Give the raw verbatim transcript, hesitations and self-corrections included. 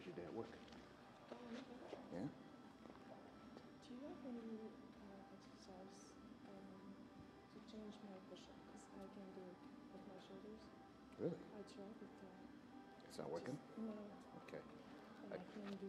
was your day at work? Um, yeah. Do you have any uh, exercise um, to change my position? Because I can do it with my shoulders. Really? I tried it. Uh, it's not working? Just, no. Okay. And I, I can do